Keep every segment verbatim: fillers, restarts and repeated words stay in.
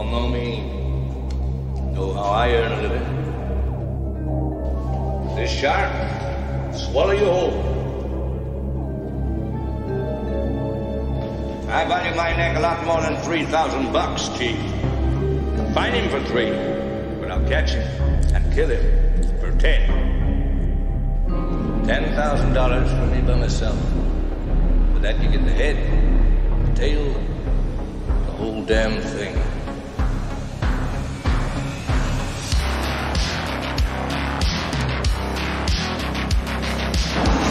all know me, know how I earn a living. This shark will swallow you whole. I value my neck a lot more than three thousand bucks, Chief. Find him for three, but I'll catch him and kill him for ten. Ten thousand dollars for me by myself. For that you get the head, the tail, the whole damn thing.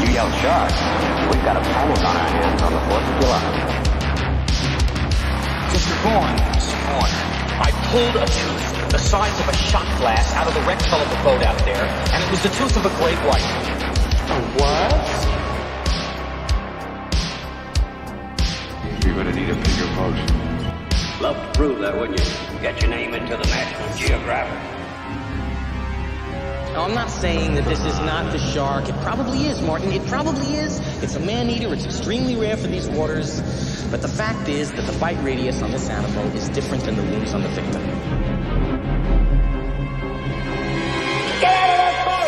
You yell shark, we've got a panic on our hands on the fourth of July. Just gone, just gone. I pulled a tooth the size of a shot glass out of the rectal of the boat out there, and it was the tooth of a great white. A what? You're gonna need a bigger boat. Love to prove that, wouldn't you? Get your name into the National Geographic. No, I'm not saying that this is not the shark. It probably is, Martin. It probably is. It's a man-eater. It's extremely rare for these waters. But the fact is that the bite radius on this animal is different than the wounds on the victim. Get out of that boat!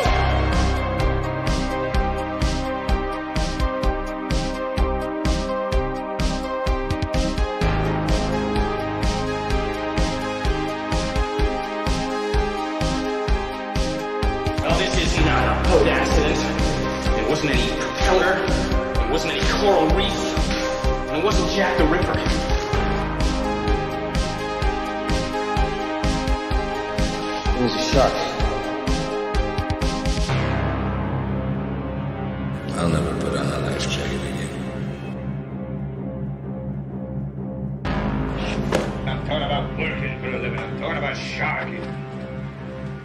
There wasn't any propeller, there wasn't any coral reef, and it wasn't Jack the Ripper. It was a shark. I'll never put on a life jacket again. I'm talking about working for a living, I'm talking about sharking.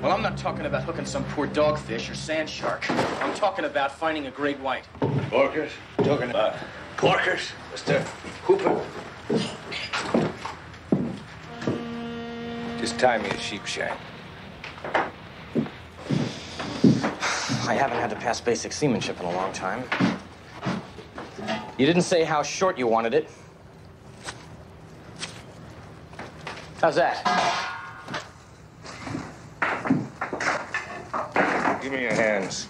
Well, I'm not talking about hooking some poor dogfish or sand shark. I'm talking about finding a great white. Porkers? Talking about porkers, Mister Hooper. Just tie me a Sheepshank. I haven't had to pass basic seamanship in a long time. You didn't say how short you wanted it. How's that? Give me your hands.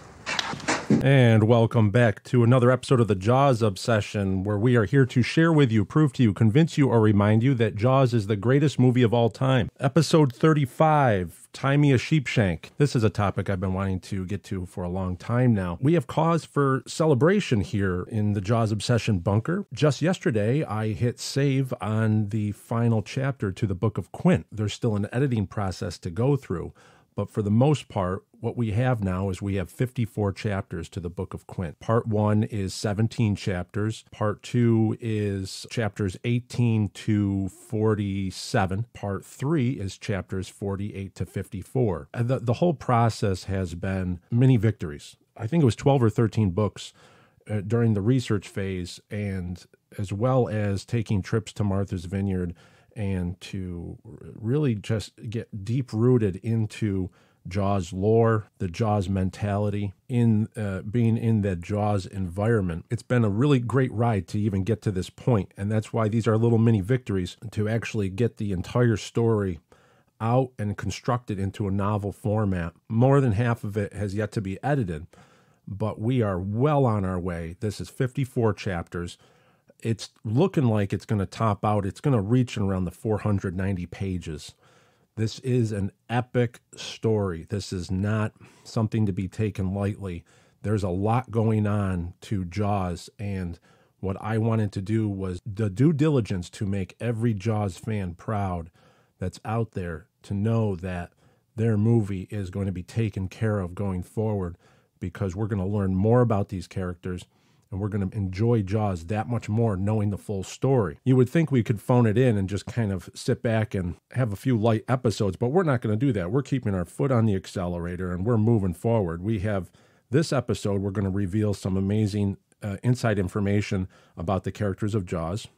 And welcome back to another episode of the Jaws Obsession, where we are here to share with you, prove to you, convince you, or remind you that Jaws is the greatest movie of all time. Episode thirty-five, Tie Me a Sheepshank. This is a topic I've been wanting to get to for a long time now. We have cause for celebration here in the Jaws Obsession bunker. Just yesterday, I hit save on the final chapter to the Book of Quint. There's still an editing process to go through, but for the most part, what we have now is we have fifty-four chapters to the Book of Quint. Part one is seventeen chapters. Part two is chapters eighteen to forty-seven. Part three is chapters forty-eight to fifty-four. And the, the whole process has been many victories. I think it was twelve or thirteen books uh, during the research phase, and as well as taking trips to Martha's Vineyard and to really just get deep-rooted into Jaws lore, the Jaws mentality, in uh, being in the Jaws environment. It's been a really great ride to even get to this point, and that's why these are little mini victories, to actually get the entire story out and construct it into a novel format. More than half of it has yet to be edited, but we are well on our way. This is fifty-four chapters. It's looking like it's going to top out. It's going to reach in around the four hundred ninety pages. This is an epic story. This is not something to be taken lightly. There's a lot going on to Jaws, and what I wanted to do was the due diligence to make every Jaws fan proud that's out there to know that their movie is going to be taken care of going forward, because we're going to learn more about these characters, and we're going to enjoy Jaws that much more knowing the full story. You would think we could phone it in and just kind of sit back and have a few light episodes, but we're not going to do that. We're keeping our foot on the accelerator, and we're moving forward. We have this episode, we're going to reveal some amazing uh, inside information about the characters of Jaws.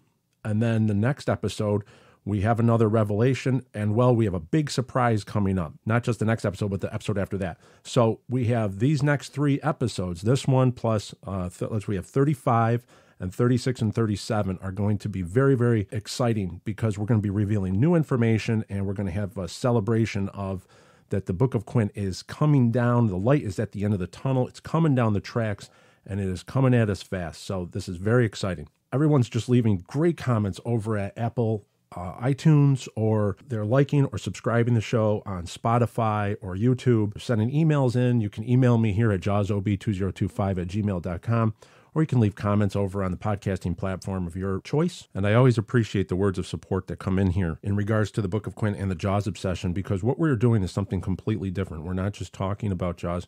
And then the next episode, we have another revelation, and well, we have a big surprise coming up. Not just the next episode, but the episode after that. So we have these next three episodes, this one plus, uh, th we have thirty-five, and thirty-six and thirty-seven are going to be very, very exciting because we're going to be revealing new information, and we're going to have a celebration of that the Book of Quint is coming down. The light is at the end of the tunnel. It's coming down the tracks, and it is coming at us fast. So this is very exciting. Everyone's just leaving great comments over at Apple uh, iTunes, or they're liking or subscribing the show on Spotify or YouTube. Sending emails in. You can email me here at jaws O B two zero two five at gmail dot com, or you can leave comments over on the podcasting platform of your choice. And I always appreciate the words of support that come in here in regards to the Book of Quint and the Jaws obsession, because what we're doing is something completely different. We're not just talking about Jaws.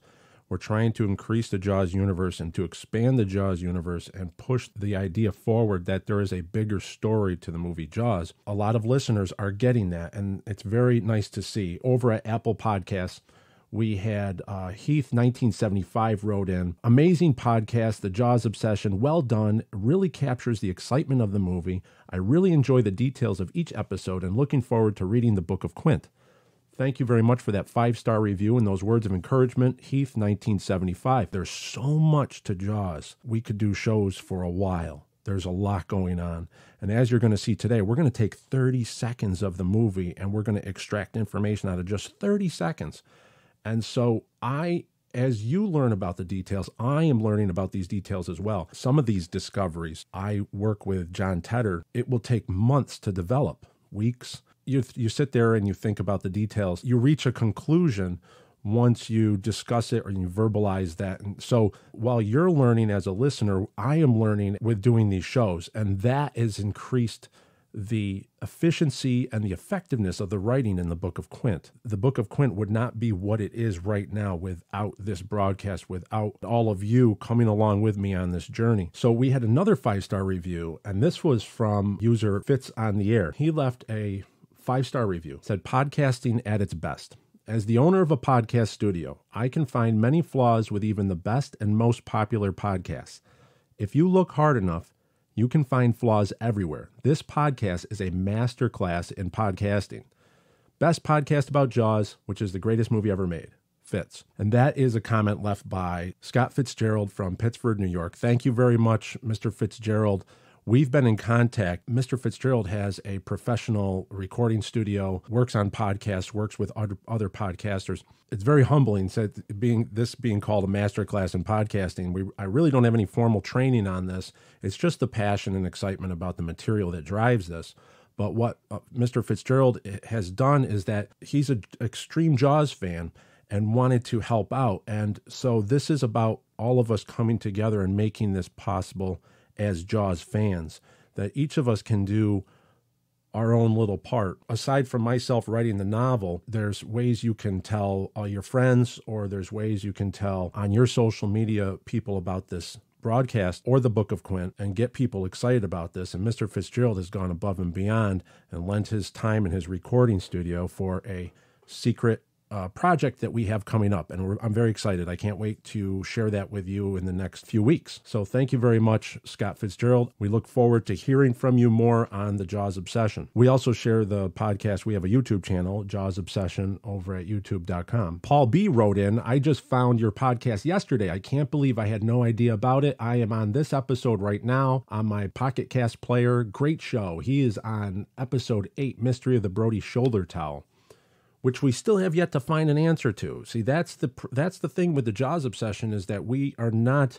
We're trying to increase the Jaws universe and to expand the Jaws universe and push the idea forward that there is a bigger story to the movie Jaws. A lot of listeners are getting that, and it's very nice to see. Over at Apple Podcasts, we had uh, Heath nineteen seventy-five wrote in, "Amazing podcast, The Jaws Obsession. Well done. Really captures the excitement of the movie. I really enjoy the details of each episode and looking forward to reading the Book of Quint." Thank you very much for that five-star review and those words of encouragement, Heath nineteen seventy-five. There's so much to Jaws. We could do shows for a while. There's a lot going on. And as you're going to see today, we're going to take thirty seconds of the movie, and we're going to extract information out of just thirty seconds. And so I, as you learn about the details, I am learning about these details as well. Some of these discoveries, I work with John Tedder. It will take months to develop, weeks. You, you sit there and you think about the details. You reach a conclusion once you discuss it or you verbalize that. And so while you're learning as a listener, I am learning with doing these shows. And that has increased the efficiency and the effectiveness of the writing in the Book of Quint. The Book of Quint would not be what it is right now without this broadcast, without all of you coming along with me on this journey. So we had another five-star review, and this was from user Fitz on the Air. He left a five-star review. It said, "Podcasting at its best. As the owner of a podcast studio, I can find many flaws with even the best and most popular podcasts. If you look hard enough, you can find flaws everywhere. This podcast is a masterclass in podcasting. Best podcast about Jaws, which is the greatest movie ever made. Fitz." And that is a comment left by Scott Fitzgerald from Pittsburgh, New York. Thank you very much, Mister Fitzgerald. We've been in contact. Mister Fitzgerald has a professional recording studio, works on podcasts, works with other podcasters. It's very humbling, said being this being called a masterclass in podcasting. We, I really don't have any formal training on this. It's just the passion and excitement about the material that drives this. But what uh, Mister Fitzgerald has done is that he's an extreme Jaws fan and wanted to help out. And so this is about all of us coming together and making this possible as Jaws fans, that each of us can do our own little part. Aside from myself writing the novel, there's ways you can tell all your friends, or there's ways you can tell on your social media people about this broadcast or the Book of Quint and get people excited about this. And Mister Fitzgerald has gone above and beyond and lent his time in his recording studio for a secret Uh, project that we have coming up, and we're, I'm very excited. I can't wait to share that with you in the next few weeks. So thank you very much, Scott Fitzgerald. We look forward to hearing from you more on the Jaws Obsession. We also share the podcast. We have a YouTube channel, Jaws Obsession, over at youtube dot com. Paul B. wrote in, "I just found your podcast yesterday. I can't believe I had no idea about it. I am on this episode right now on my Pocket Cast player. Great show." He is on episode eight, Mystery of the Brody Shoulder Towel, which we still have yet to find an answer to. See, that's the that's the thing with the Jaws obsession, is that we are not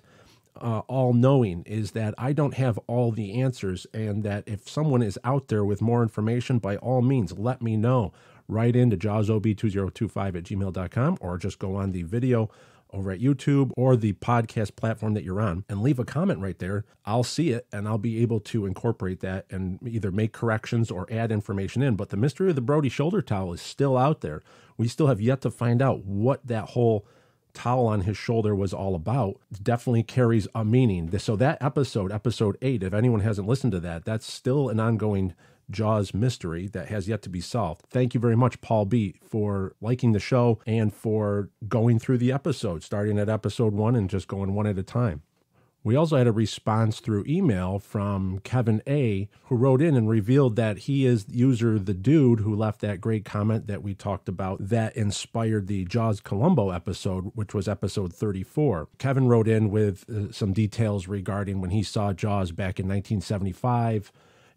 uh, all-knowing, is that I don't have all the answers, and that if someone is out there with more information, by all means, let me know. Write in to jaws O B two zero two five at gmail dot com, or just go on the video over at YouTube or the podcast platform that you're on and leave a comment right there. I'll see it, and I'll be able to incorporate that and either make corrections or add information in. But the mystery of the Brody shoulder towel is still out there. We still have yet to find out what that whole towel on his shoulder was all about. It definitely carries a meaning. So that episode, episode eight, if anyone hasn't listened to that, that's still an ongoing Jaws mystery that has yet to be solved. Thank you very much, Paul B., for liking the show and for going through the episode, starting at episode one and just going one at a time. We also had a response through email from Kevin A., who wrote in and revealed that he is user The Dude, who left that great comment that we talked about that inspired the Jaws Columbo episode, which was episode thirty-four. Kevin wrote in with uh, some details regarding when he saw Jaws back in nineteen seventy-five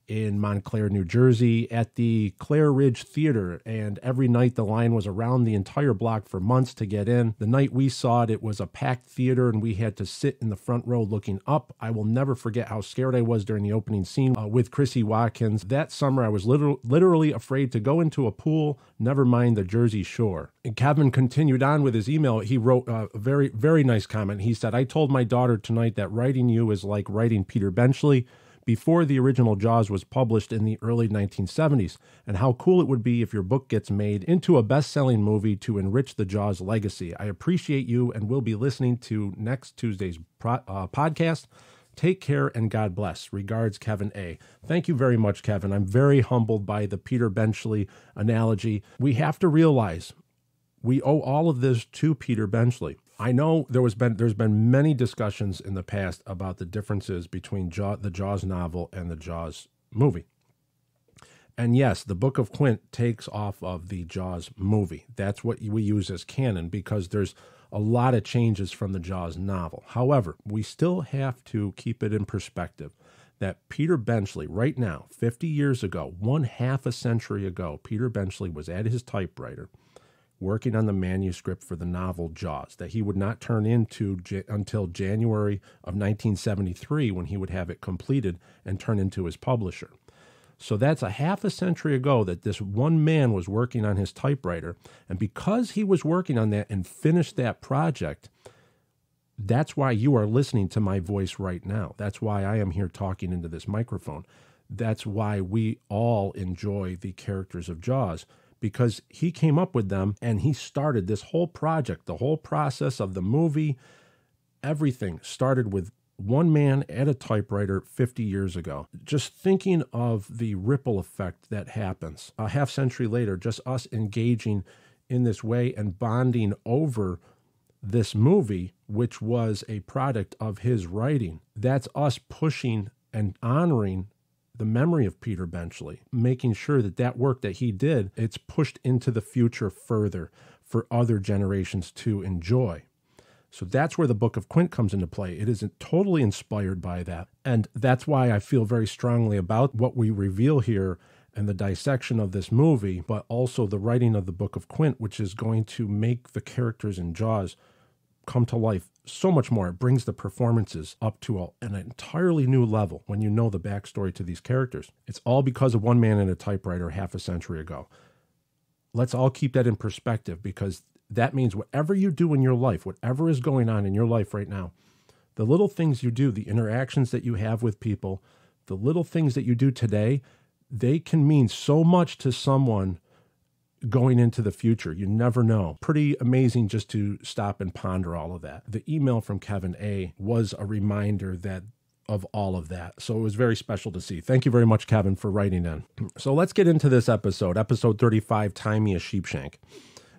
in Montclair, New Jersey, at the Clare Ridge Theater, and every night the line was around the entire block for months to get in. The night we saw it, it was a packed theater, and we had to sit in the front row looking up. I will never forget how scared I was during the opening scene uh, with Chrissy Watkins. That summer, I was liter literally afraid to go into a pool, never mind the Jersey Shore. And Kevin continued on with his email. He wrote a very, very nice comment. He said, I told my daughter tonight that writing you is like writing Peter Benchley before the original Jaws was published in the early nineteen seventies, and how cool it would be if your book gets made into a best-selling movie to enrich the Jaws legacy. I appreciate you and will be listening to next Tuesday's pro uh, podcast. Take care and God bless. Regards, Kevin A. Thank you very much, Kevin. I'm very humbled by the Peter Benchley analogy. We have to realize we owe all of this to Peter Benchley. I know there was been, there's been many discussions in the past about the differences between Jaw, the Jaws novel and the Jaws movie. And yes, the Book of Quint takes off of the Jaws movie. That's what we use as canon because there's a lot of changes from the Jaws novel. However, we still have to keep it in perspective that Peter Benchley right now, fifty years ago, one half a century ago, Peter Benchley was at his typewriter working on the manuscript for the novel Jaws that he would not turn into j until January of nineteen seventy-three, when he would have it completed and turn into his publisher. So that's a half a century ago that this one man was working on his typewriter. And because he was working on that and finished that project, that's why you are listening to my voice right now. That's why I am here talking into this microphone. That's why we all enjoy the characters of Jaws, because he came up with them and he started this whole project, the whole process of the movie. Everything started with one man at a typewriter fifty years ago. Just thinking of the ripple effect that happens a half century later, just us engaging in this way and bonding over this movie, which was a product of his writing. That's us pushing and honoring the memory of Peter Benchley, making sure that that work that he did, it's pushed into the future further for other generations to enjoy. So that's where the Book of Quint comes into play. It isn't totally inspired by that. And that's why I feel very strongly about what we reveal here and the dissection of this movie, but also the writing of the Book of Quint, which is going to make the characters in Jaws come to life so much more. It brings the performances up to a, an entirely new level when you know the backstory to these characters. It's all because of one man and a typewriter half a century ago. Let's all keep that in perspective, because that means whatever you do in your life, whatever is going on in your life right now, the little things you do, the interactions that you have with people, the little things that you do today, they can mean so much to someone going into the future. You never know. Pretty amazing just to stop and ponder all of that. The email from Kevin A. was a reminder that of all of that. So it was very special to see. Thank you very much, Kevin, for writing in. So let's get into this episode, episode thirty-five, Tie Me a Sheepshank.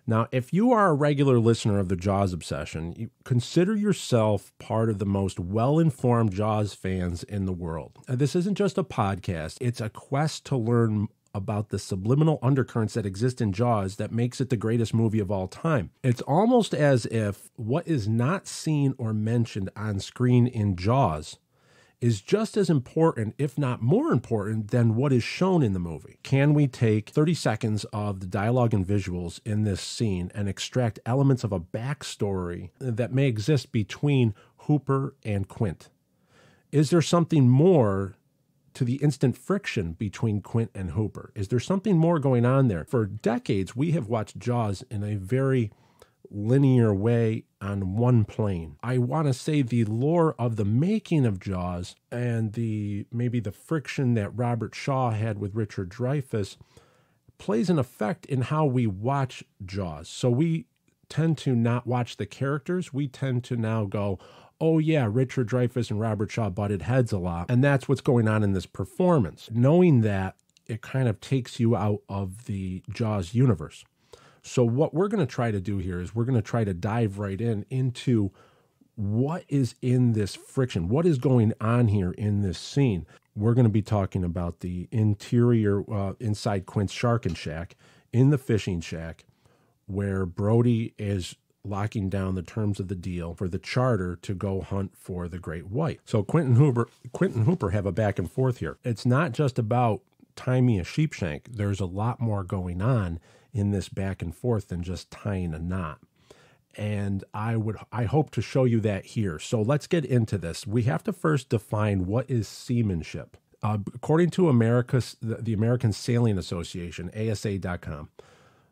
Now, if you are a regular listener of the Jaws Obsession, you consider yourself part of the most well-informed Jaws fans in the world. And this isn't just a podcast. It's a quest to learn about the subliminal undercurrents that exist in Jaws that makes it the greatest movie of all time. It's almost as if what is not seen or mentioned on screen in Jaws is just as important, if not more important, than what is shown in the movie. Can we take thirty seconds of the dialogue and visuals in this scene and extract elements of a backstory that may exist between Hooper and Quint? Is there something more to the instant friction between Quint and Hooper? Is there something more going on there? For decades, we have watched Jaws in a very linear way on one plane. I want to say the lore of the making of Jaws and the maybe the friction that Robert Shaw had with Richard Dreyfuss plays an effect in how we watch Jaws. So we tend to not watch the characters. We tend to now go, oh yeah, Richard Dreyfuss and Robert Shaw butted heads a lot, and that's what's going on in this performance. Knowing that, it kind of takes you out of the Jaws universe. So what we're going to try to do here is we're going to try to dive right in into what is in this friction? What is going on here in this scene? We're going to be talking about the interior uh, inside Quint's sharking shack, in the fishing shack, where Brody is locking down the terms of the deal for the charter to go hunt for the great white. So Quint and Hooper, Quint and Hooper have a back and forth here. It's not just about tying me a sheepshank. There's a lot more going on in this back and forth than just tying a knot. And I would, I hope to show you that here. So let's get into this. We have to first define what is seamanship. Uh, according to America's, the, the American Sailing Association, A S A dot com,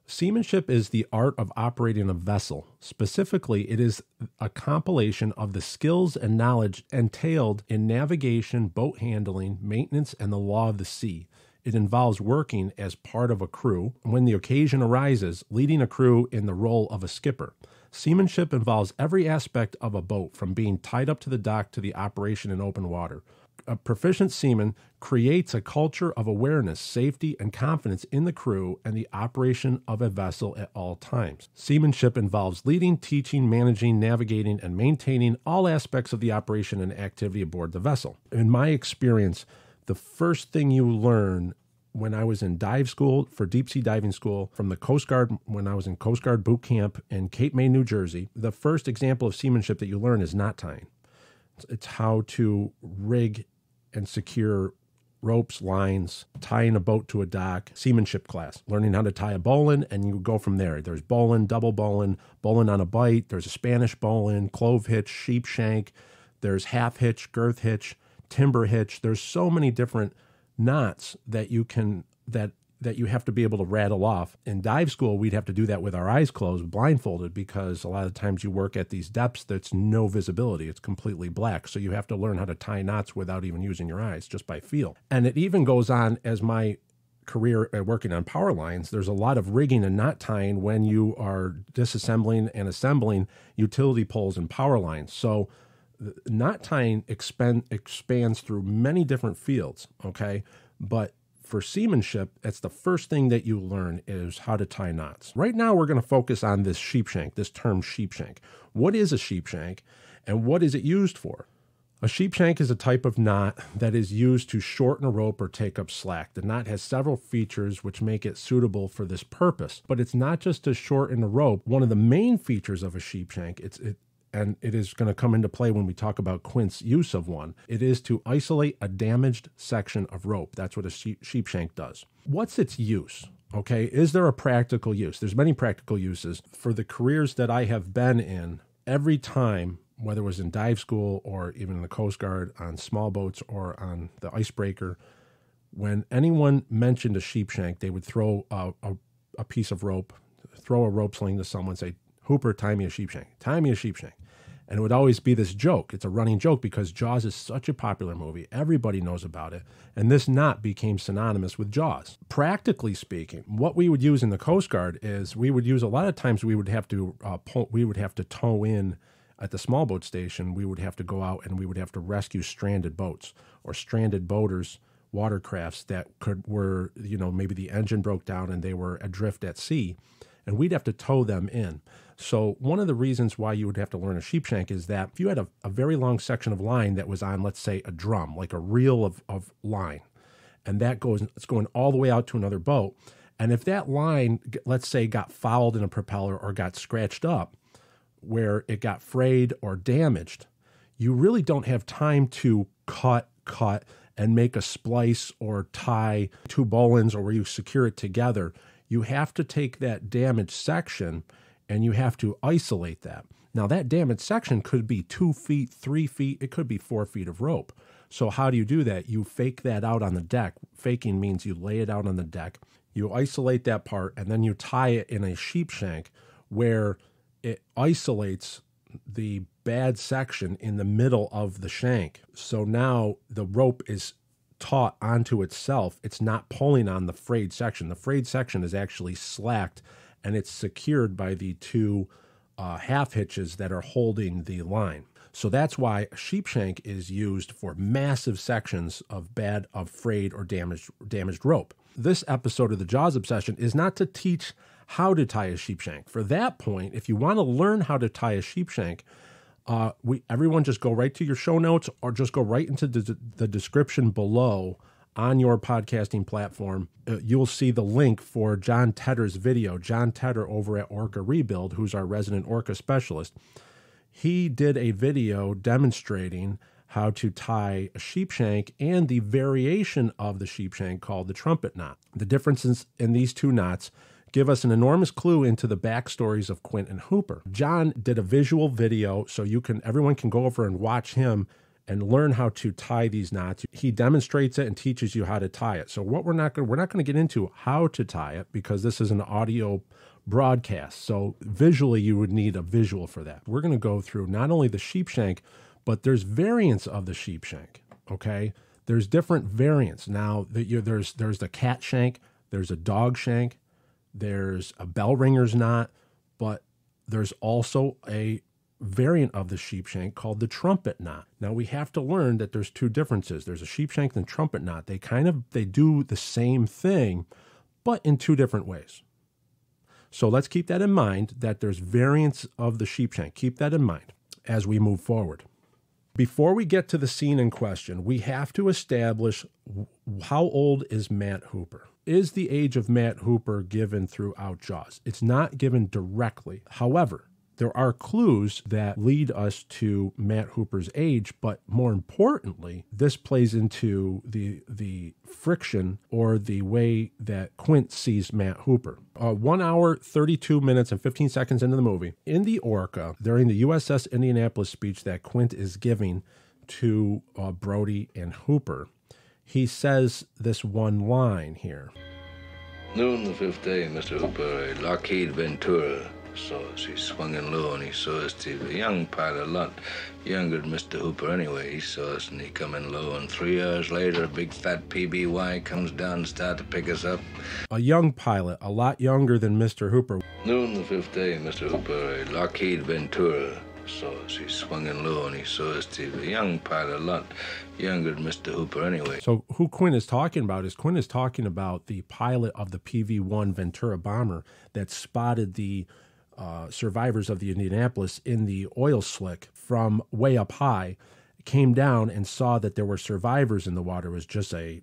seamanship is the art of operating a vessel. Specifically, it is a compilation of the skills and knowledge entailed in navigation, boat handling, maintenance, and the law of the sea. It involves working as part of a crew when the occasion arises, leading a crew in the role of a skipper. Seamanship involves every aspect of a boat, from being tied up to the dock to the operation in open water. A proficient seaman creates a culture of awareness, safety, and confidence in the crew and the operation of a vessel at all times. Seamanship involves leading, teaching, managing, navigating, and maintaining all aspects of the operation and activity aboard the vessel. In my experience, the first thing you learn when I was in dive school, for deep sea diving school, from the Coast Guard, when I was in Coast Guard boot camp in Cape May, New Jersey, the first example of seamanship that you learn is knot tying. It's how to rig and secure ropes, lines, tying a boat to a dock, seamanship class, learning how to tie a bowline, and you go from there. There's bowline, double bowline, bowline on a bite, there's a Spanish bowline, clove hitch, sheep shank, there's half hitch, girth hitch, timber hitch. There's so many different knots that you can, that that you have to be able to rattle off. In dive school, we'd have to do that with our eyes closed, blindfolded, because a lot of times you work at these depths that's no visibility. It's completely black. So you have to learn how to tie knots without even using your eyes, just by feel. And it even goes on as my career working on power lines. There's a lot of rigging and knot tying when you are disassembling and assembling utility poles and power lines. So knot tying expand, expands through many different fields, okay? But for seamanship, that's the first thing that you learn, is how to tie knots. Right now, we're going to focus on this sheepshank, this term sheepshank. What is a sheepshank, and what is it used for? A sheepshank is a type of knot that is used to shorten a rope or take up slack. The knot has several features which make it suitable for this purpose, but it's not just to shorten a rope. One of the main features of a sheepshank, it's, it, and it is going to come into play when we talk about Quint's use of one, it is to isolate a damaged section of rope. That's what a sheepshank does. What's its use? Okay, is there a practical use? There's many practical uses. For the careers that I have been in, every time, whether it was in dive school or even in the Coast Guard, on small boats or on the icebreaker, when anyone mentioned a sheepshank, they would throw a, a, a piece of rope, throw a rope sling to someone, say, "Hooper, tie me a sheepshank, tie me a sheepshank." And it would always be this joke. It's a running joke because Jaws is such a popular movie. Everybody knows about it. And this knot became synonymous with Jaws. Practically speaking, what we would use in the Coast Guard is we would use, a lot of times we would have to uh, pull, we would have to tow in at the small boat station. We would have to go out and we would have to rescue stranded boats or stranded boaters, watercrafts that could were, you know, maybe the engine broke down and they were adrift at sea, and we'd have to tow them in. So one of the reasons why you would have to learn a sheepshank is that if you had a, a very long section of line that was on, let's say, a drum, like a reel of, of line, and that goes, it's going all the way out to another boat, and if that line, let's say, got fouled in a propeller or got scratched up, where it got frayed or damaged, you really don't have time to cut, cut, and make a splice or tie two bowlines or where you secure it together. You have to take that damaged section and you have to isolate that. Now, that damaged section could be two feet, three feet, it could be four feet of rope. So how do you do that? You fake that out on the deck. Faking means you lay it out on the deck, you isolate that part, and then you tie it in a sheepshank where it isolates the bad section in the middle of the shank. So now the rope is taut onto itself. It's not pulling on the frayed section. The frayed section is actually slacked, and it's secured by the two uh, half hitches that are holding the line. So that's why sheepshank is used for massive sections of bad, of frayed or damaged, damaged rope. This episode of the Jaws Obsession is not to teach how to tie a sheepshank. For that point, if you want to learn how to tie a sheepshank, Uh, we everyone just go right to your show notes or just go right into the, the description below on your podcasting platform. Uh, you'll see the link for John Tedder's video. John Tedder over at Orca Rebuild, who's our resident Orca specialist, he did a video demonstrating how to tie a sheepshank and the variation of the sheepshank called the trumpet knot. The differences in these two knots give us an enormous clue into the backstories of Quint and Hooper. John did a visual video, so you can everyone can go over and watch him and learn how to tie these knots. He demonstrates it and teaches you how to tie it. So what we're not gonna, we're not going to get into how to tie it because this is an audio broadcast. So visually, you would need a visual for that. We're going to go through not only the sheepshank, but there's variants of the sheepshank. Okay, there's different variants. Now there's there's the cat shank, there's a dog shank, there's a bell ringer's knot, but there's also a variant of the sheepshank called the trumpet knot. Now we have to learn that there's two differences. There's a sheepshank and trumpet knot. They kind of they do the same thing, but in two different ways. So let's keep that in mind, that there's variants of the sheepshank. Keep that in mind as we move forward. Before we get to the scene in question, we have to establish how old is Matt Hooper. Is the age of Matt Hooper given throughout Jaws? It's not given directly. However, there are clues that lead us to Matt Hooper's age, but more importantly, this plays into the, the friction or the way that Quint sees Matt Hooper. Uh, one hour, thirty-two minutes, and fifteen seconds into the movie, in the Orca, during the U S S Indianapolis speech that Quint is giving to uh, Brody and Hooper, he says this one line here. Noon the fifth day, Mister Hooper, a Lockheed Ventura saw us. He swung in low and he saw us. He was a young pilot, a lot younger than Mister Hooper anyway. He saw us and he come in low, and three hours later, a big fat P B Y comes down and start to pick us up. A young pilot, a lot younger than Mister Hooper. Noon the fifth day, Mister Hooper, a Lockheed Ventura saw us. He swung in low and he saw us. He was a young pilot, a lot younger than Mister Hooper anyway. So who Quinn is talking about is Quinn is talking about the pilot of the P V one Ventura bomber that spotted the Uh, survivors of the Indianapolis in the oil slick from way up high, came down and saw that there were survivors in the water. It was just a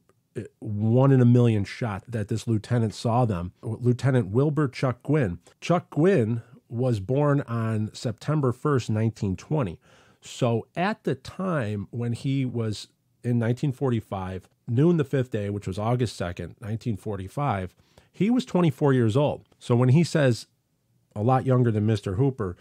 one in a million shot that this lieutenant saw them. Lieutenant Wilbur Chuck Gwinn. Chuck Gwinn was born on September first, nineteen twenty. So at the time when he was in nineteen forty-five, noon the fifth day, which was August second, nineteen forty-five, he was twenty-four years old. So when he says a lot younger than Mister Hooper,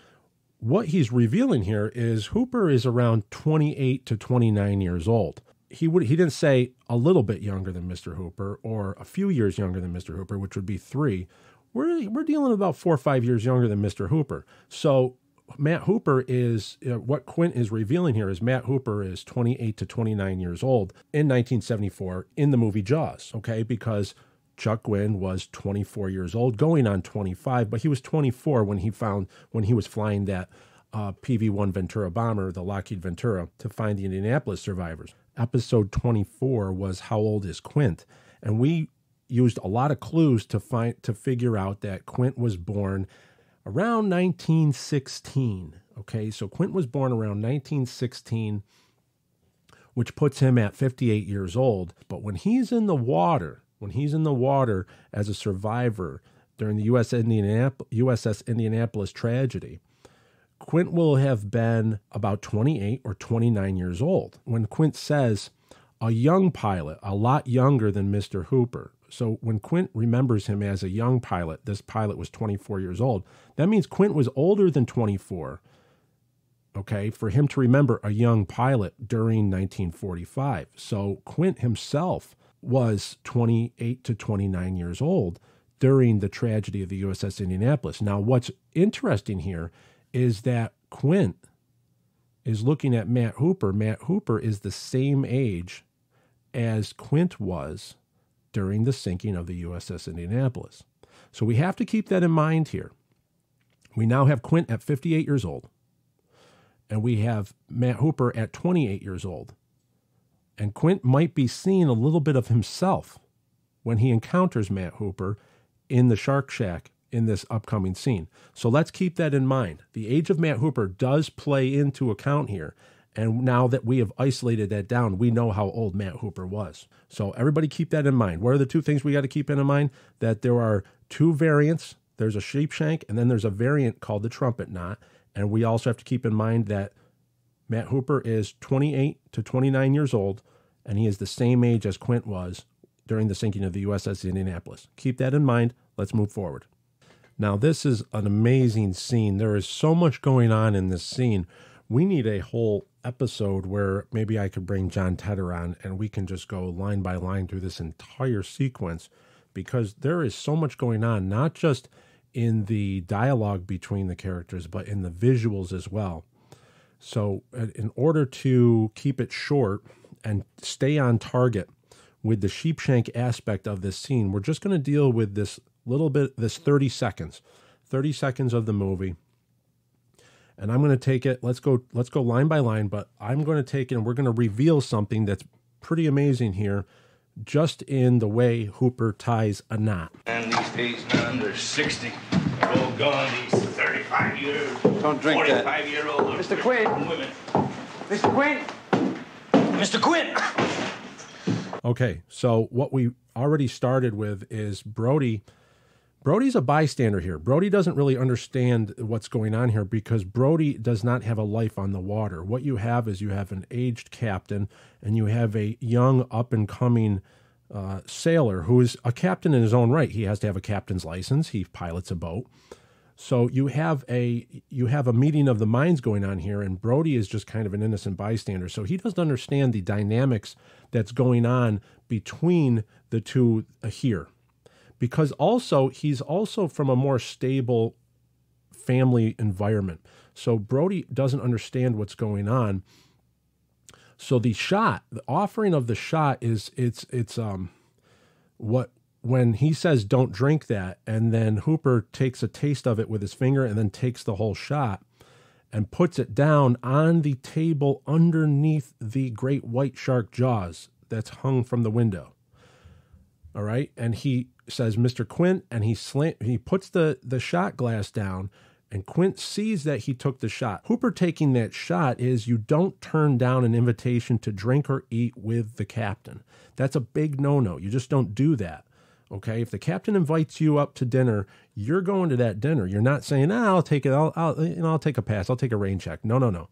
what he's revealing here is Hooper is around twenty-eight to twenty-nine years old. He would he didn't say a little bit younger than Mister Hooper or a few years younger than Mister Hooper, which would be three. We're, we're dealing about four or five years younger than Mister Hooper. So Matt Hooper is, uh, what Quint is revealing here is Matt Hooper is twenty-eight to twenty-nine years old in nineteen seventy-four in the movie Jaws, okay? Because Chuck Gwinn was twenty-four years old, going on twenty-five, but he was twenty-four when he found when he was flying that uh, P V one Ventura bomber, the Lockheed Ventura, to find the Indianapolis survivors. Episode twenty-four was how old is Quint, and we used a lot of clues to find to figure out that Quint was born around nineteen sixteen. Okay, so Quint was born around nineteen sixteen, which puts him at fifty-eight years old. But when he's in the water. When he's in the water as a survivor during the U S Indianap- U S S Indianapolis tragedy, Quint will have been about twenty-eight or twenty-nine years old. When Quint says, a young pilot, a lot younger than Mister Hooper. So when Quint remembers him as a young pilot, this pilot was twenty-four years old. That means Quint was older than twenty-four, okay, for him to remember a young pilot during nineteen forty-five. So Quint himself was twenty-eight to twenty-nine years old during the tragedy of the U S S Indianapolis. Now, what's interesting here is that Quint is looking at Matt Hooper. Matt Hooper is the same age as Quint was during the sinking of the U S S Indianapolis. So we have to keep that in mind here. We now have Quint at fifty-eight years old, and we have Matt Hooper at twenty-eight years old. And Quint might be seeing a little bit of himself when he encounters Matt Hooper in the Shark Shack in this upcoming scene. So let's keep that in mind. The age of Matt Hooper does play into account here. And now that we have isolated that down, we know how old Matt Hooper was. So everybody keep that in mind. What are the two things we got to keep in mind? That there are two variants. There's a Sheepshank, and then there's a variant called the Trumpet Knot. And we also have to keep in mind that Matt Hooper is twenty-eight to twenty-nine years old, and he is the same age as Quint was during the sinking of the U S S Indianapolis. Keep that in mind. Let's move forward. Now, this is an amazing scene. There is so much going on in this scene. We need a whole episode where maybe I could bring John Tedder on and we can just go line by line through this entire sequence, because there is so much going on, not just in the dialogue between the characters, but in the visuals as well. So in order to keep it short and stay on target with the Sheepshank aspect of this scene, we're just going to deal with this little bit, this thirty seconds, thirty seconds of the movie. And I'm going to take it, let's go, let's go line by line, but I'm going to take it and we're going to reveal something that's pretty amazing here, just in the way Hooper ties a knot. And these days, man, they're sixty. They're all gone, these thirty-five years. Don't drink that. forty-five year old. Mister Quinn. Women. Mister Quinn. Mister Quinn. Okay, so what we already started with is Brody. Brody's a bystander here. Brody doesn't really understand what's going on here because Brody does not have a life on the water. What you have is you have an aged captain and you have a young up-and-coming uh, sailor who is a captain in his own right. He has to have a captain's license. He pilots a boat. So you have a you have a meeting of the minds going on here, and Brody is just kind of an innocent bystander. So he doesn't understand the dynamics that's going on between the two here. Because also, he's also from a more stable family environment. So Brody doesn't understand what's going on. So the shot, the offering of the shot is, it's, it's, um, what, when he says, don't drink that, and then Hooper takes a taste of it with his finger and then takes the whole shot and puts it down on the table underneath the great white shark Jaws that's hung from the window. All right. And he says, Mister Quint, and he slant, he puts the, the shot glass down, and Quint sees that he took the shot. Hooper taking that shot is, you don't turn down an invitation to drink or eat with the captain. That's a big no-no. You just don't do that. Okay. If the captain invites you up to dinner, you're going to that dinner. You're not saying, ah, I'll take it. I'll, I'll, you know, I'll take a pass. I'll take a rain check. No, no, no.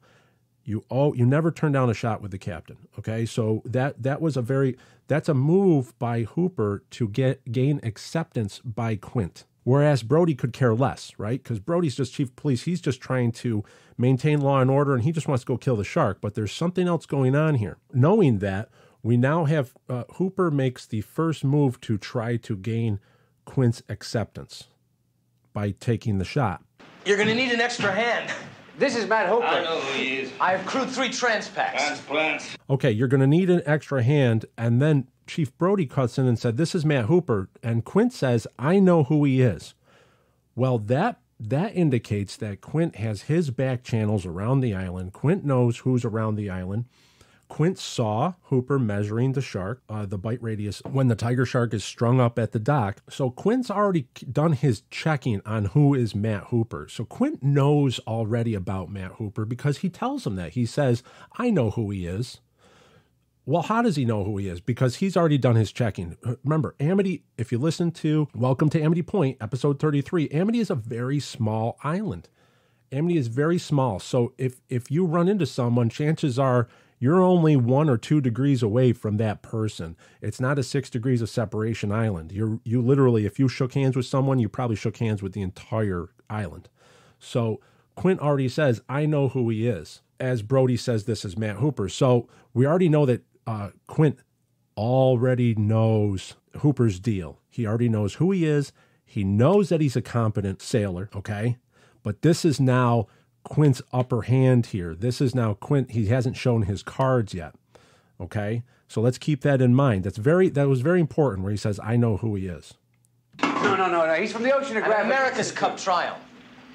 You oh, you never turn down a shot with the captain. Okay. So that, that was a very, that's a move by Hooper to get gain acceptance by Quint. Whereas Brody could care less, right? Because Brody's just chief of police. He's just trying to maintain law and order, and he just wants to go kill the shark. But there's something else going on here. Knowing that, we now have uh, Hooper makes the first move to try to gain Quint's acceptance by taking the shot. You're going to need an extra hand. This is Matt Hooper. I know who he is. I've crewed three transpacks. Transplants. Okay, you're going to need an extra hand. And then Chief Brody cuts in and said, this is Matt Hooper. And Quint says, I know who he is. Well, that, that indicates that Quint has his back channels around the island. Quint knows who's around the island. Quint saw Hooper measuring the shark, uh, the bite radius, when the tiger shark is strung up at the dock. So Quint's already done his checking on who is Matt Hooper. So Quint knows already about Matt Hooper because he tells him that. He says, I know who he is. Well, how does he know who he is? Because he's already done his checking. Remember, Amity, if you listen to Welcome to Amity Point, episode thirty-three, Amity is a very small island. Amity is very small. So if, if you run into someone, chances are you're only one or two degrees away from that person. It's not a six degrees of separation island. You're, you literally, if you shook hands with someone, you probably shook hands with the entire island. So Quint already says, I know who he is. As Brody says, this is Matt Hooper. So we already know that uh, Quint already knows Hooper's deal. He already knows who he is. He knows that he's a competent sailor, okay? But this is now Quint's upper hand here. This is now Quint. He hasn't shown his cards yet. Okay. So let's keep that in mind. That's very, that was very important where he says, I know who he is. No, no, no, no. He's from the Oceanographic. America's Cup trial.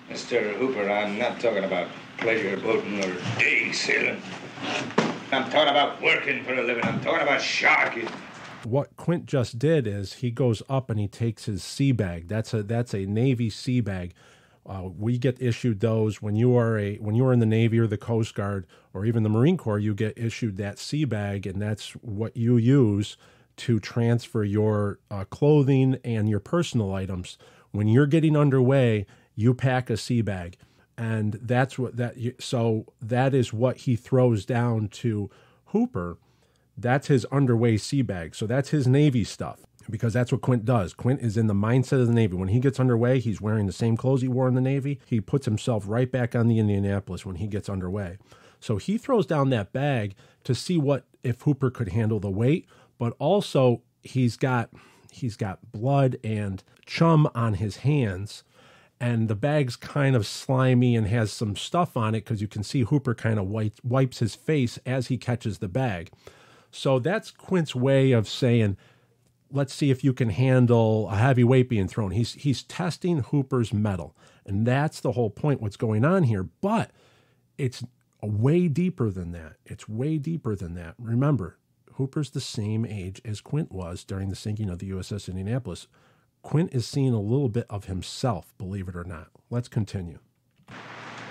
Mister Hooper, I'm not talking about pleasure boating or day sailing. I'm talking about working for a living. I'm talking about sharking. What Quint just did is he goes up and he takes his sea bag. That's a that's a Navy sea bag. Uh, we get issued those when you are a when you are in the Navy or the Coast Guard or even the Marine Corps. You get issued that sea bag, and that's what you use to transfer your uh, clothing and your personal items. When you're getting underway, you pack a sea bag, and that's what that. So that is what he throws down to Hooper. That's his underway sea bag. So that's his Navy stuff, because that's what Quint does. Quint is in the mindset of the Navy. When he gets underway, he's wearing the same clothes he wore in the Navy. He puts himself right back on the Indianapolis when he gets underway. So he throws down that bag to see what if Hooper could handle the weight, but also he's got he's got blood and chum on his hands, and the bag's kind of slimy and has some stuff on it because you can see Hooper kind of wipes, wipes his face as he catches the bag. So that's Quint's way of saying, let's see if you can handle a heavy weight being thrown. He's, he's testing Hooper's mettle, and that's the whole point, what's going on here. But it's way deeper than that. It's way deeper than that. Remember, Hooper's the same age as Quint was during the sinking of the U S S Indianapolis. Quint is seeing a little bit of himself, believe it or not. Let's continue.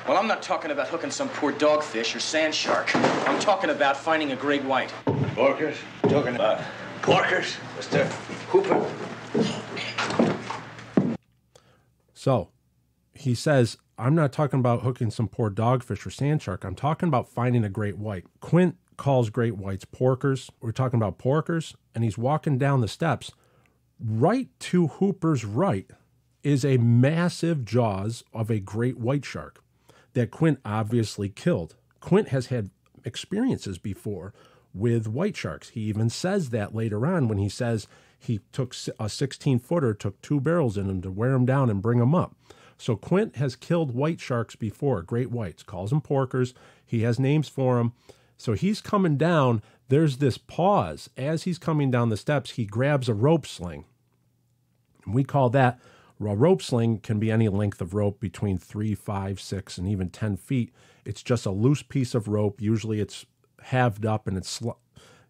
Well, I'm not talking about hooking some poor dogfish or sand shark. I'm talking about finding a great white. Porkers? Talking about porkers, Mister Hooper. So, he says, I'm not talking about hooking some poor dogfish or sand shark. I'm talking about finding a great white. Quint calls great whites porkers. We're talking about porkers, and he's walking down the steps. Right to Hooper's right is a massive jaws of a great white shark that Quint obviously killed. Quint has had experiences before with white sharks. He even says that later on when he says he took a sixteen-footer, took two barrels in him to wear him down and bring him up. So Quint has killed white sharks before, great whites, calls them porkers. He has names for them. So he's coming down. There's this pause. As he's coming down the steps, he grabs a rope sling. And we call that a rope sling. Can be any length of rope between three, five, six, and even ten feet. It's just a loose piece of rope. Usually it's halved up, and it's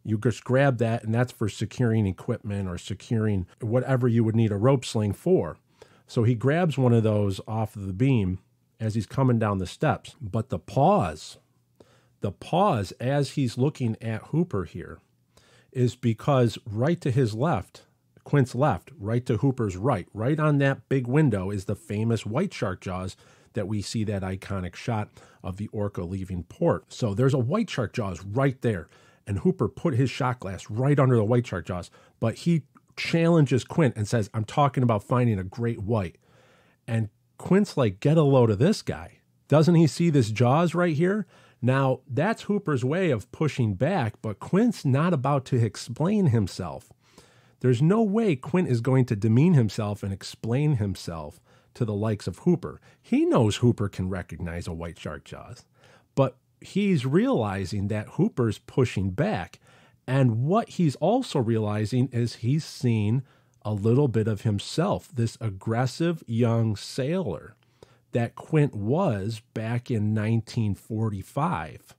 you just grab that, and that's for securing equipment or securing whatever you would need a rope sling for. So he grabs one of those off of the beam as he's coming down the steps. But the pause, the pause as he's looking at Hooper here is because right to his left, Quint's left, right to Hooper's right, right on that big window is the famous white shark jaws that we see that iconic shot of the Orca leaving port. So there's a white shark jaws right there, and Hooper put his shot glass right under the white shark jaws, but he challenges Quint and says, I'm talking about finding a great white. And Quint's like, get a load of this guy. Doesn't he see this jaws right here? Now, that's Hooper's way of pushing back, but Quint's not about to explain himself. There's no way Quint is going to demean himself and explain himself to the likes of Hooper. He knows Hooper can recognize a white shark jaws, but he's realizing that Hooper's pushing back. And what he's also realizing is he's seen a little bit of himself, this aggressive young sailor that Quint was back in nineteen forty-five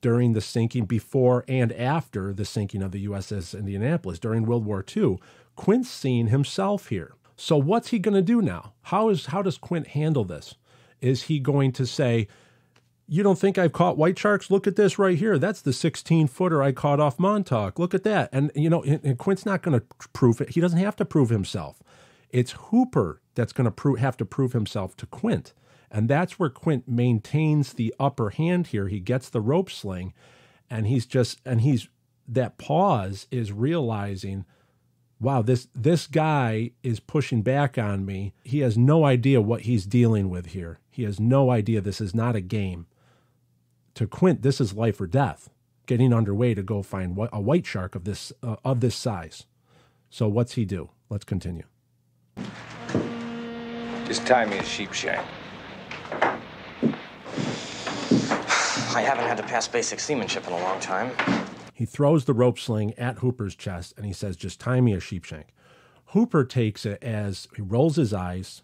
during the sinking, before and after the sinking of the U S S Indianapolis during World War Two. Quint's seen himself here. So what's he going to do now? How is how does Quint handle this? Is he going to say, you don't think I've caught white sharks? Look at this right here. That's the sixteen-footer I caught off Montauk. Look at that. And, you know, and Quint's not going to prove it. He doesn't have to prove himself. It's Hooper that's going to pro- have to prove himself to Quint. And that's where Quint maintains the upper hand here. He gets the rope sling, and he's just, and he's, that pause is realizing, wow, this, this guy is pushing back on me. He has no idea what he's dealing with here. He has no idea. This is not a game. To Quint, this is life or death, getting underway to go find a white shark of this, uh, of this size. So what's he do? Let's continue. Just tie me a Sheepshank. I haven't had to pass basic seamanship in a long time. He throws the rope sling at Hooper's chest, and he says, just tie me a Sheepshank. Hooper takes it as, he rolls his eyes,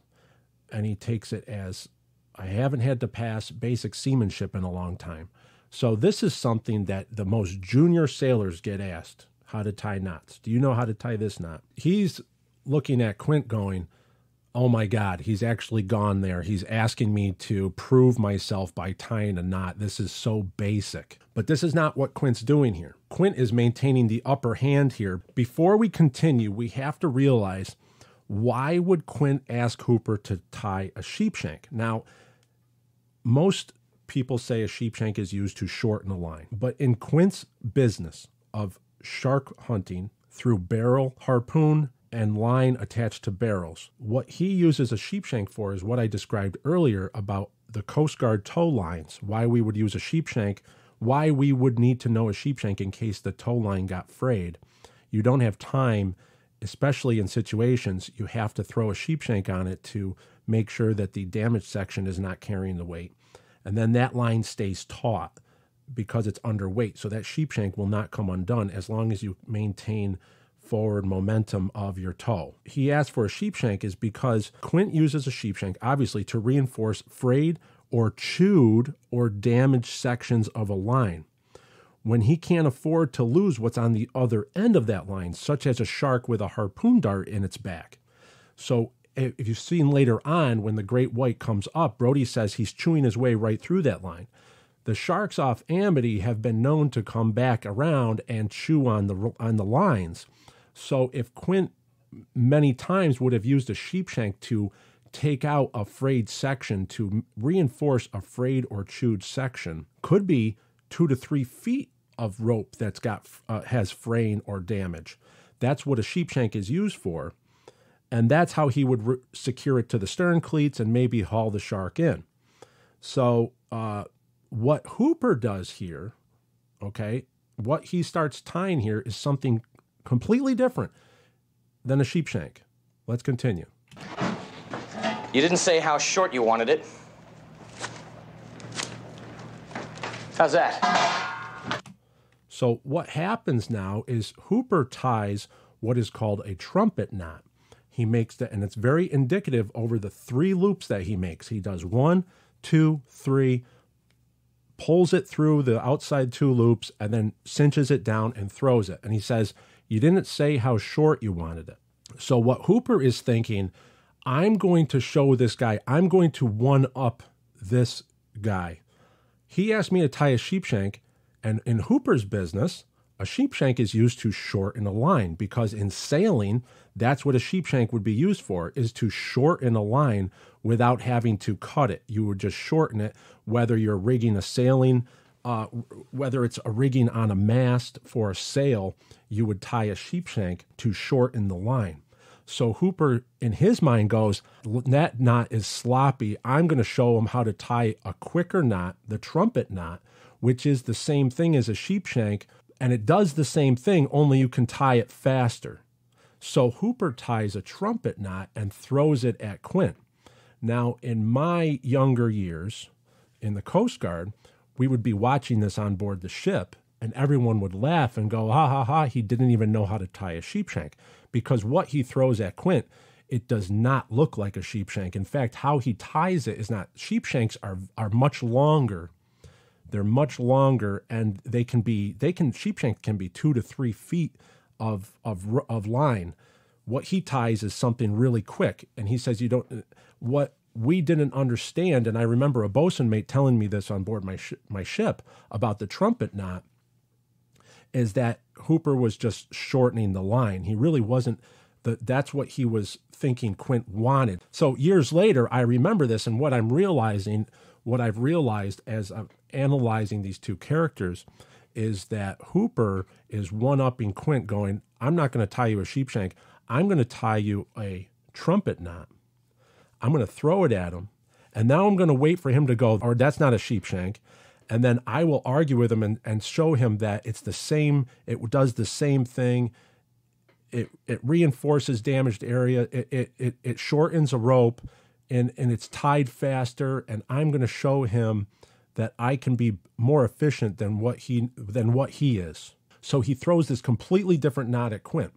and he takes it as, I haven't had to pass basic seamanship in a long time. So this is something that the most junior sailors get asked. how to tie knots. Do you know how to tie this knot? He's looking at Quint going, oh my God, he's actually gone there. He's asking me to prove myself by tying a knot. This is so basic. But this is not what Quint's doing here. Quint is maintaining the upper hand here. Before we continue, we have to realize, why would Quint ask Hooper to tie a sheepshank? Now, most people say a sheepshank is used to shorten a line. But in Quint's business of shark hunting through barrel, harpoon, and line attached to barrels, what he uses a sheepshank for is what I described earlier about the Coast Guard tow lines, why we would use a sheepshank, why we would need to know a sheepshank in case the tow line got frayed. You don't have time, especially in situations, you have to throw a sheepshank on it to make sure that the damaged section is not carrying the weight. And then that line stays taut because it's underweight. So that sheepshank will not come undone as long as you maintain forward momentum of your tow. He asked for a sheepshank is because Quint uses a sheepshank, obviously, to reinforce frayed or chewed or damaged sections of a line. When he can't afford to lose what's on the other end of that line, such as a shark with a harpoon dart in its back. So if you've seen later on when the great white comes up, Brody says he's chewing his way right through that line. The sharks off Amity have been known to come back around and chew on the on the lines. So if Quint many times would have used a sheepshank to take out a frayed section, to reinforce a frayed or chewed section, could be two to three feet of rope that's got uh, has fraying or damage. That's what a sheepshank is used for. And that's how he would secure it to the stern cleats and maybe haul the shark in. So uh, what Hooper does here, okay, what he starts tying here is something completely different than a sheepshank. Let's continue. You didn't say how short you wanted it. How's that? So what happens now is Hooper ties what is called a trumpet knot. He makes that, and it's very indicative over the three loops that he makes. He does one, two, three, pulls it through the outside two loops, and then cinches it down and throws it. And he says, you didn't say how short you wanted it. So what Hooper is thinking, I'm going to show this guy, I'm going to one-up this guy. He asked me to tie a sheepshank, and in Hooper's business, a sheepshank is used to shorten a line because in sailing, that's what a sheepshank would be used for, is to shorten a line without having to cut it. You would just shorten it, whether you're rigging a sailing, uh, whether it's a rigging on a mast for a sail, you would tie a sheepshank to shorten the line. So Hooper, in his mind, goes, that knot is sloppy. I'm going to show him how to tie a quicker knot, the trumpet knot, which is the same thing as a sheepshank, and it does the same thing, only you can tie it faster. So Hooper ties a trumpet knot and throws it at Quint. Now, in my younger years in the Coast Guard, we would be watching this on board the ship, and everyone would laugh and go, ha, ha, ha, he didn't even know how to tie a sheepshank. Because what he throws at Quint, it does not look like a sheepshank. In fact, how he ties it is not. Sheepshanks are, are much longer. They're much longer, and they can be, they can, sheepshank can be two to three feet of, of, of line. What he ties is something really quick. And he says, you don't, what we didn't understand, and I remember a bosun mate telling me this on board my, sh my ship about the trumpet knot, is that Hooper was just shortening the line. He really wasn't, the, that's what he was thinking Quint wanted. So years later, I remember this, and what I'm realizing, what I've realized as I'm analyzing these two characters is that Hooper is one-upping Quint going, I'm not going to tie you a sheepshank. I'm going to tie you a trumpet knot. I'm going to throw it at him, and now I'm going to wait for him to go, or that's not a sheepshank. And then I will argue with him and, and show him that it's the same, it does the same thing. It it reinforces damaged area. It it it, it shortens a rope and, and it's tied faster. And I'm gonna show him that I can be more efficient than what he than what he is. So he throws this completely different knot at Quint,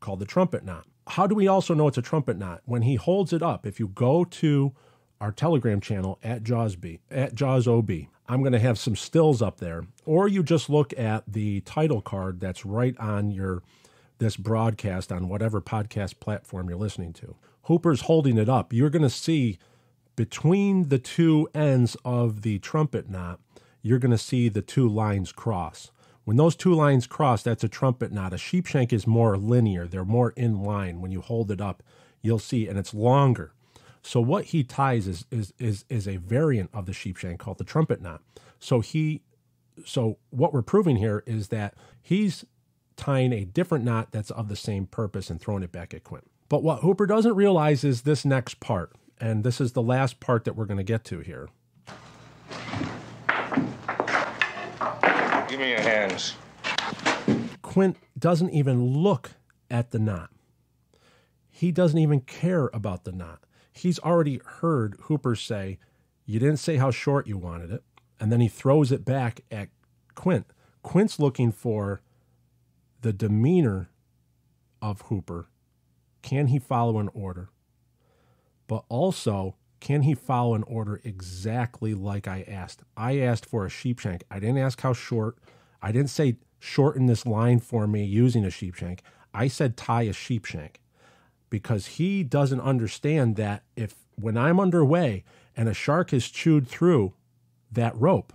called the trumpet knot. How do we also know it's a trumpet knot? When he holds it up, if you go to our Telegram channel at JawsOB, at JawsOB, I'm going to have some stills up there. Or you just look at the title card that's right on your this broadcast on whatever podcast platform you're listening to. Hooper's holding it up. You're going to see between the two ends of the trumpet knot, you're going to see the two lines cross. When those two lines cross, that's a trumpet knot. A sheepshank is more linear. They're more in line. When you hold it up, you'll see, and it's longer. So what he ties is is is is a variant of the sheepshank called the trumpet knot. So he, so what we're proving here is that he's tying a different knot that's of the same purpose and throwing it back at Quint. But what Hooper doesn't realize is this next part, and this is the last part that we're going to get to here. Give me your hands. Quint doesn't even look at the knot. He doesn't even care about the knot. He's already heard Hooper say, you didn't say how short you wanted it. And then he throws it back at Quint. Quint's looking for the demeanor of Hooper. Can he follow an order? But also, can he follow an order exactly like I asked? I asked for a sheepshank. I didn't ask how short. I didn't say shorten this line for me using a sheepshank. I said tie a sheepshank. Because he doesn't understand that if when I'm underway and a shark has chewed through that rope,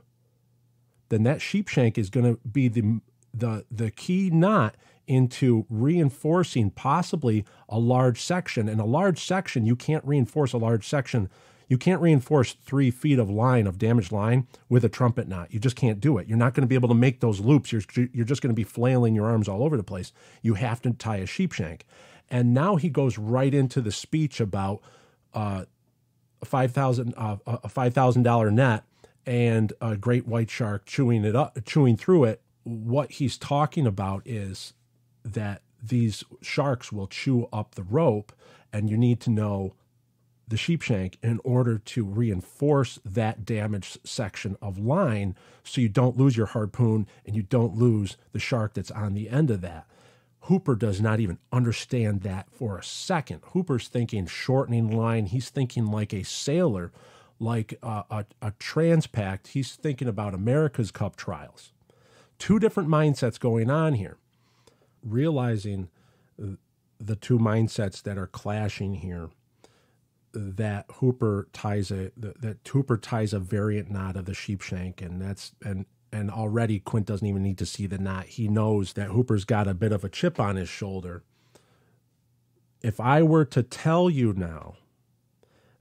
then that sheepshank is going to be the, the, the key knot into reinforcing possibly a large section. And a large section, you can't reinforce a large section. You can't reinforce three feet of line, of damaged line, with a trumpet knot. You just can't do it. You're not going to be able to make those loops. You're, you're just going to be flailing your arms all over the place. You have to tie a sheepshank. And now he goes right into the speech about uh, a five thousand dollars uh, a five thousand dollar net and a great white shark chewing it up, chewing through it. What he's talking about is that these sharks will chew up the rope, and you need to know the sheepshank in order to reinforce that damaged section of line so you don't lose your harpoon and you don't lose the shark that's on the end of that. Hooper does not even understand that for a second. Hooper's thinking shortening line. He's thinking like a sailor, like a, a, a transpact. He's thinking about America's Cup trials. Two different mindsets going on here. Realizing the two mindsets that are clashing here, that Hooper ties a that Hooper ties a variant knot of the sheepshank, and that's and. And already Quint doesn't even need to see the knot. He knows that Hooper's got a bit of a chip on his shoulder. If I were to tell you now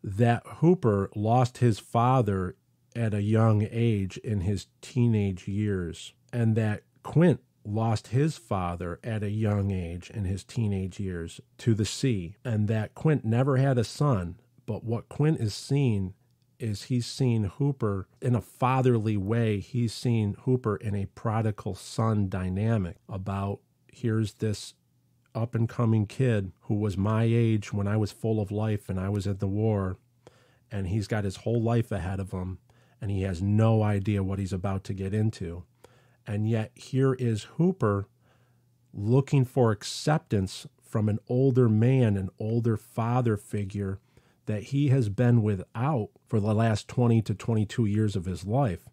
that Hooper lost his father at a young age in his teenage years, and that Quint lost his father at a young age in his teenage years to the sea, and that Quint never had a son, but what Quint is seeing is he's seen Hooper in a fatherly way. He's seen Hooper in a prodigal son dynamic about here's this up-and-coming kid who was my age when I was full of life and I was at the war, and he's got his whole life ahead of him, and he has no idea what he's about to get into. And yet here is Hooper looking for acceptance from an older man, an older father figure that he has been without for the last twenty to twenty-two years of his life.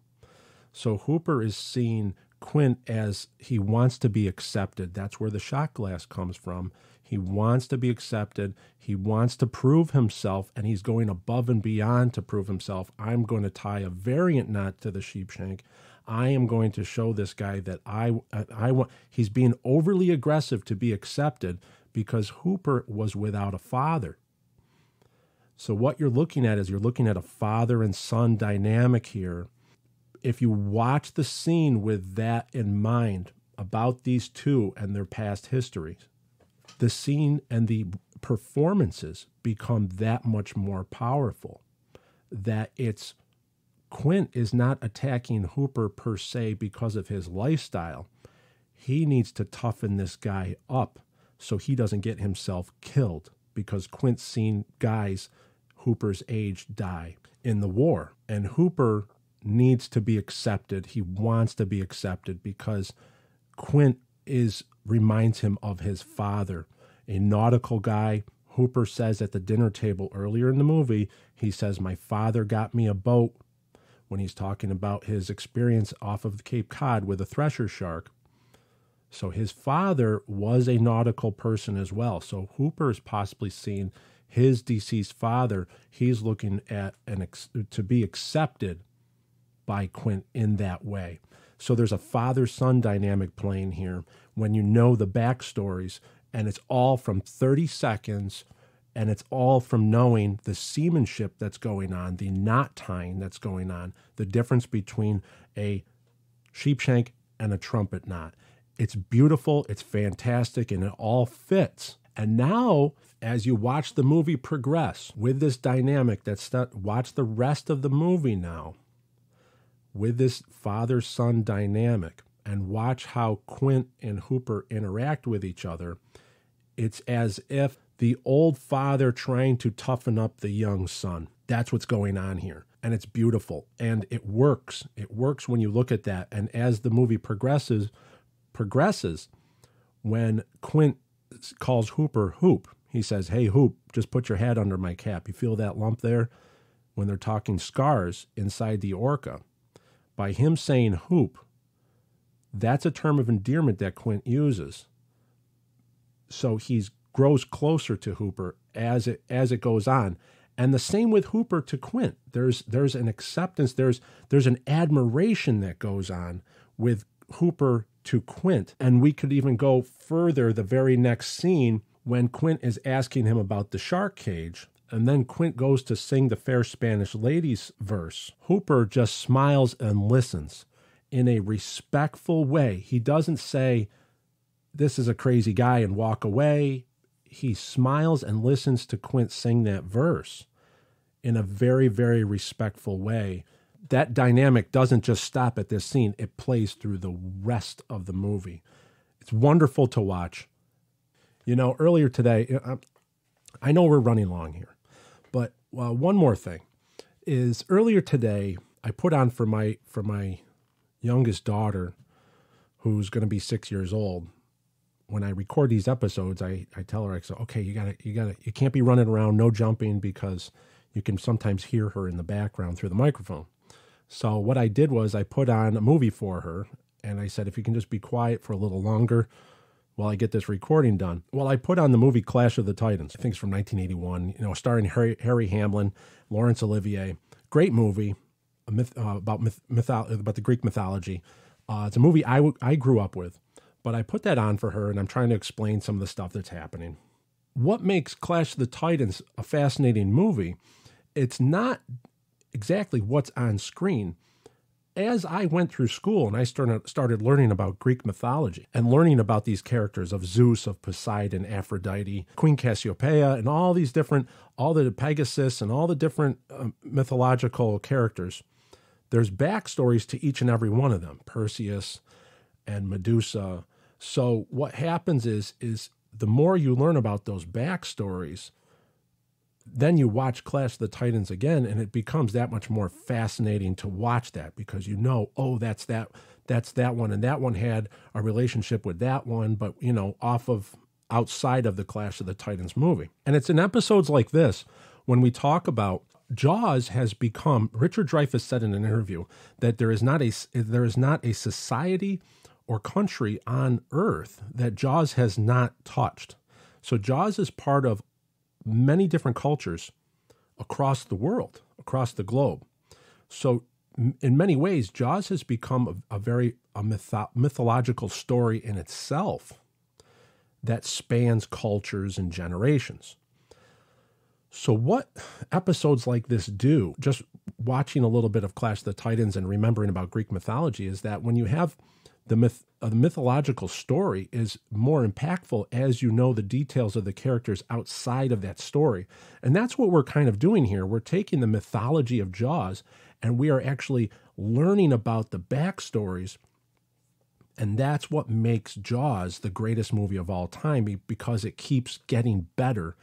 So Hooper is seeing Quint as he wants to be accepted. That's where the shot glass comes from. He wants to be accepted. He wants to prove himself, and he's going above and beyond to prove himself. I'm going to tie a variant knot to the sheepshank. I am going to show this guy that I, I want. He's being overly aggressive to be accepted because Hooper was without a father. So what you're looking at is you're looking at a father and son dynamic here. If you watch the scene with that in mind about these two and their past histories, the scene and the performances become that much more powerful. That it's Quint is not attacking Hooper per se because of his lifestyle. He needs to toughen this guy up so he doesn't get himself killed, because Quint's seen guys Hooper's age die in the war. And Hooper needs to be accepted. He wants to be accepted because Quint is reminds him of his father, a nautical guy. Hooper says at the dinner table earlier in the movie, he says, my father got me a boat. when he's talking about his experience off of Cape Cod with a thresher shark. So his father was a nautical person as well. So Hooper is possibly seeing his deceased father. He's looking at an ex to be accepted by Quint in that way. So there's a father-son dynamic playing here when you know the backstories, and it's all from thirty seconds. And it's all from knowing the seamanship that's going on, the knot tying that's going on, the difference between a sheepshank and a trumpet knot. It's beautiful, it's fantastic, and it all fits. And now, as you watch the movie progress with this dynamic, that's that, watch the rest of the movie now with this father-son dynamic and watch how Quint and Hooper interact with each other. It's as if the old father trying to toughen up the young son. That's what's going on here. And it's beautiful. And it works. It works when you look at that. And as the movie progresses, progresses, when Quint calls Hooper Hoop, he says, "Hey, Hoop, just put your head under my cap. You feel that lump there?" When they're talking scars inside the orca. By him saying Hoop, that's a term of endearment that Quint uses. So he's grows closer to Hooper as it as it goes on, and the same with Hooper to Quint. There's there's an acceptance. There's there's an admiration that goes on with Hooper to Quint, and we could even go further. The very next scene when Quint is asking him about the shark cage, and then Quint goes to sing the Fair Spanish Lady's verse. Hooper just smiles and listens in a respectful way. He doesn't say, "This is a crazy guy," and walk away. He smiles and listens to Quint sing that verse in a very, very respectful way. That dynamic doesn't just stop at this scene. It plays through the rest of the movie. It's wonderful to watch. You know, earlier today, I know we're running long here, but uh, one more thing is earlier today, I put on for my, for my youngest daughter, who's going to be six years old. When I record these episodes, I, I tell her, I say, okay, you gotta, you gotta, you can't be running around, no jumping, because you can sometimes hear her in the background through the microphone. So what I did was I put on a movie for her, and I said, if you can just be quiet for a little longer while I get this recording done. Well, I put on the movie Clash of the Titans. I think it's from nineteen eighty-one, you know, starring Harry, Harry Hamlin, Laurence Olivier. Great movie, a myth, uh, about, myth, mytho about the Greek mythology. Uh, it's a movie I, w I grew up with. But I put that on for her, and I'm trying to explain some of the stuff that's happening. What makes Clash of the Titans a fascinating movie? It's not exactly what's on screen. As I went through school and I started, started learning about Greek mythology and learning about these characters of Zeus, of Poseidon, Aphrodite, Queen Cassiopeia, and all these different, all the Pegasus and all the different uh, mythological characters, there's backstories to each and every one of them, Perseus and Medusa. So what happens is, is the more you learn about those backstories, then you watch Clash of the Titans again, and it becomes that much more fascinating to watch that, because you know, oh, that's that, that's that one, and that one had a relationship with that one, but, you know, off of, outside of the Clash of the Titans movie. And it's in episodes like this, when we talk about Jaws has become, Richard Dreyfuss said in an interview, that there is not a, there is not a society or country on earth that Jaws has not touched. So Jaws is part of many different cultures across the world, across the globe. So in many ways, Jaws has become a, a very a mytho mythological story in itself that spans cultures and generations. So what episodes like this do, just watching a little bit of Clash of the Titans and remembering about Greek mythology, is that when you have The, myth, uh, the mythological story is more impactful as you know the details of the characters outside of that story. And that's what we're kind of doing here. We're taking the mythology of Jaws, and we are actually learning about the backstories. And that's what makes Jaws the greatest movie of all time, because it keeps getting better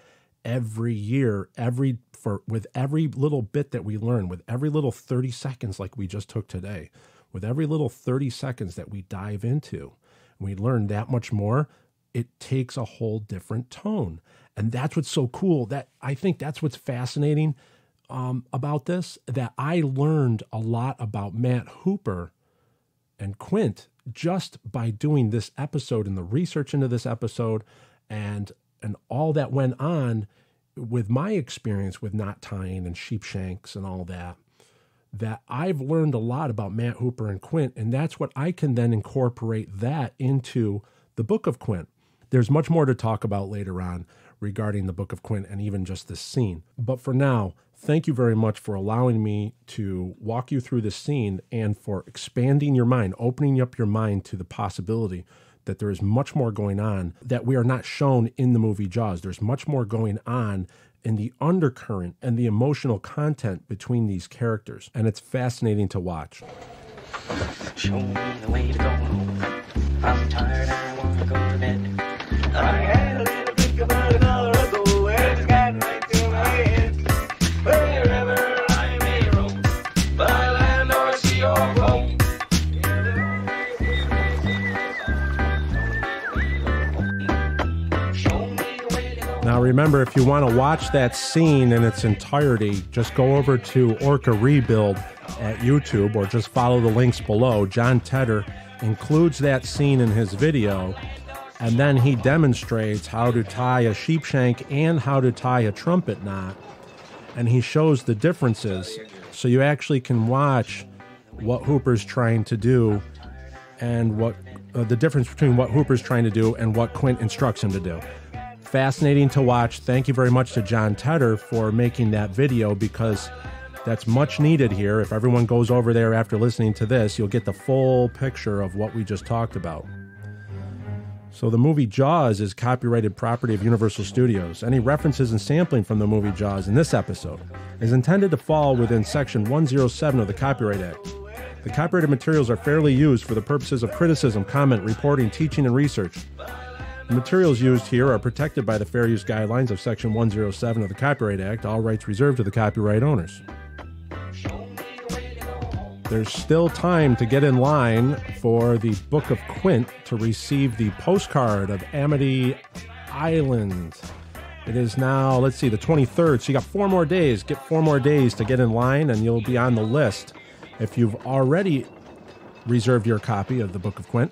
every year, every for with every little bit that we learn, with every little thirty seconds like we just took today. With every little thirty seconds that we dive into, and we learn that much more, it takes a whole different tone. And that's what's so cool. That I think that's what's fascinating um, about this that I learned a lot about Matt Hooper and Quint just by doing this episode and the research into this episode and and all that went on with my experience with knot tying and sheepshanks and all that, that I've learned a lot about Matt Hooper and Quint, and that's what I can then incorporate that into the Book of Quint. There's much more to talk about later on regarding the Book of Quint and even just this scene. But for now, thank you very much for allowing me to walk you through this scene and for expanding your mind, opening up your mind to the possibility that there is much more going on that we are not shown in the movie Jaws. There's much more going on in the undercurrent and the emotional content between these characters, and it's fascinating to watch. Show me the way to go home. I'm tired, I want to go to bed. I had a little think about an hour ago, and it's gotten right through my head. Wherever I may roam, by land or sea or home. Now remember, if you want to watch that scene in its entirety, just go over to Orca Rebuild at YouTube or just follow the links below. John Tedder includes that scene in his video, and then he demonstrates how to tie a sheepshank and how to tie a trumpet knot, and he shows the differences, so you actually can watch what Hooper's trying to do and what uh, the difference between what Hooper's trying to do and what Quint instructs him to do. Fascinating to watch. Thank you very much to John Tedder for making that video, because that's much needed here. If everyone goes over there after listening to this, you'll get the full picture of what we just talked about. So the movie Jaws is copyrighted property of Universal Studios. Any references and sampling from the movie Jaws in this episode is intended to fall within Section one oh seven of the Copyright Act. The copyrighted materials are fairly used for the purposes of criticism, comment, reporting, teaching, and research. The materials used here are protected by the Fair Use Guidelines of Section one oh seven of the Copyright Act, all rights reserved to the copyright owners. There's still time to get in line for the Book of Quint to receive the postcard of Amity Island. It is now, let's see, the twenty-third, so you got four more days. Get four more days to get in line, and you'll be on the list if you've already reserved your copy of the Book of Quint.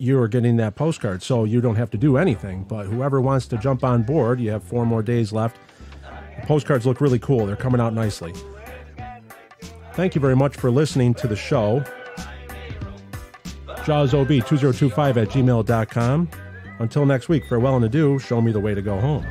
You are getting that postcard, so you don't have to do anything. But whoever wants to jump on board, you have four more days left. The postcards look really cool. They're coming out nicely. Thank you very much for listening to the show. Jaws O B two zero two five at gmail dot com. Until next week, farewell and adieu. Show me the way to go home.